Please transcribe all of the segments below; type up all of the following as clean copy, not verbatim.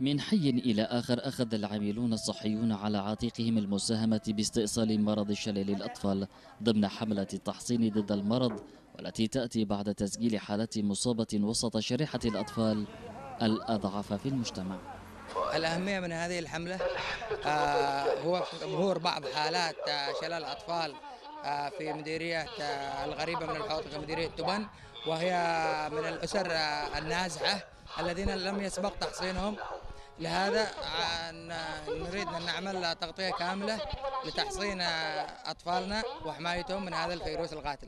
من حي إلى آخر أخذ العاملون الصحيون على عاتقهم المساهمة باستئصال مرض شلل الأطفال ضمن حملة التحصين ضد المرض، والتي تأتي بعد تسجيل حالات مصابة وسط شريحة الأطفال الأضعف في المجتمع. الأهمية من هذه الحملة هو ظهور بعض حالات شلل الأطفال في مديرية الغريبة من الحوض، مديرية تبن، وهي من الأسر النازحة الذين لم يسبق تحصينهم. لهذا نريد أن نعمل تغطية كاملة لتحصين أطفالنا وحمايتهم من هذا الفيروس القاتل.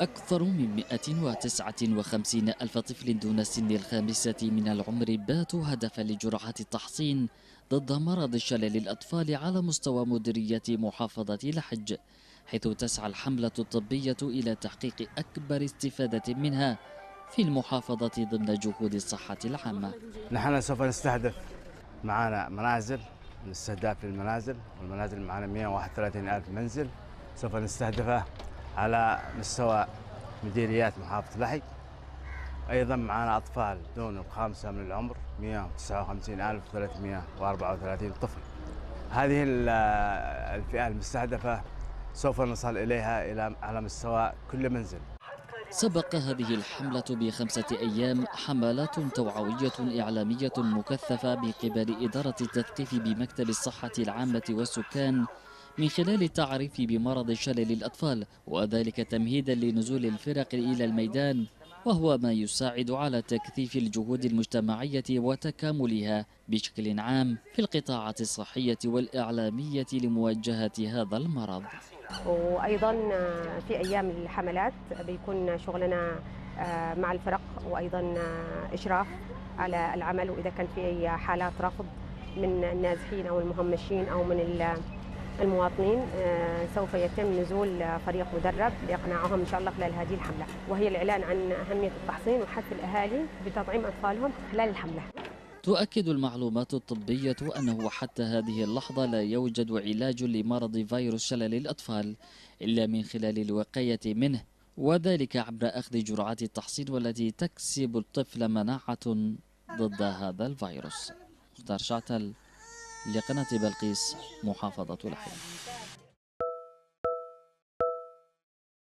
أكثر من 159 ألف طفل دون سن الخامسة من العمر باتوا هدفا لجرعات التحصين ضد مرض شلل الأطفال على مستوى مديرية محافظة لحج، حيث تسعى الحملة الطبية إلى تحقيق أكبر استفادة منها في المحافظة ضمن جهود الصحة العامة. نحن سوف نستهدف معنا منازل، الاستهداف للمنازل، والمنازل معنا 131 ألف منزل سوف نستهدفه على مستوى مديريات محافظة لحج. أيضا معنا أطفال دون الخامسة من العمر 159,334 طفل. هذه الفئة المستهدفة سوف نصل إليها على مستوى كل منزل. سبق هذه الحملة ب5 أيام حملات توعوية إعلامية مكثفة من قبل إدارة التثقيف بمكتب الصحة العامة والسكان من خلال التعريف بمرض شلل الأطفال، وذلك تمهيدا لنزول الفرق إلى الميدان، وهو ما يساعد على تكثيف الجهود المجتمعية وتكاملها بشكل عام في القطاعات الصحية والإعلامية لمواجهة هذا المرض. وأيضا في أيام الحملات بيكون شغلنا مع الفرق وأيضا إشراف على العمل، وإذا كان في أي حالات رفض من النازحين أو المهمشين أو من المواطنين سوف يتم نزول فريق مدرب لإقناعهم إن شاء الله خلال هذه الحملة، وهي الإعلان عن أهمية التحصين وحث الأهالي بتطعيم أطفالهم خلال الحملة. تؤكد المعلومات الطبية أنه حتى هذه اللحظة لا يوجد علاج لمرض فيروس شلل الأطفال إلا من خلال الوقاية منه، وذلك عبر أخذ جرعات التحصين والتي تكسب الطفل مناعة ضد هذا الفيروس. مختار شعتل لقناة بلقيس، محافظة لحج.